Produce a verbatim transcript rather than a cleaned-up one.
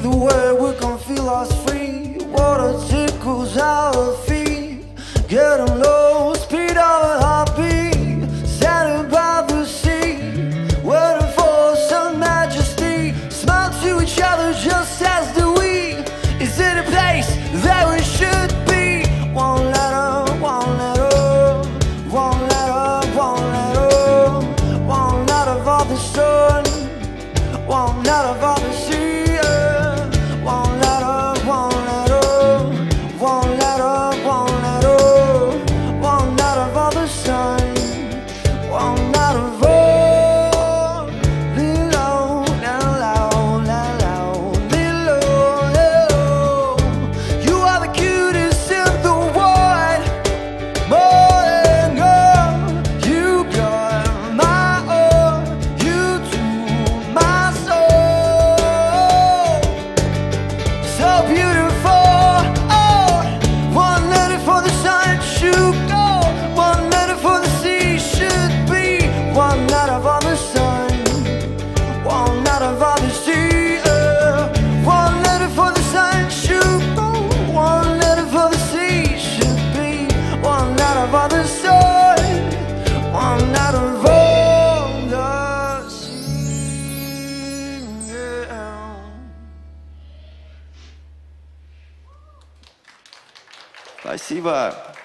Either way we can feel us free. Water tickles our feet. Get 'em low, speed our heartbeat. Standing by the sea, waiting for some majesty. Smile to each other just as do we. Is it a place that we should be? One letter, one letter, one letter, one letter, one letter of the sun, one letter of the sea. Спасибо.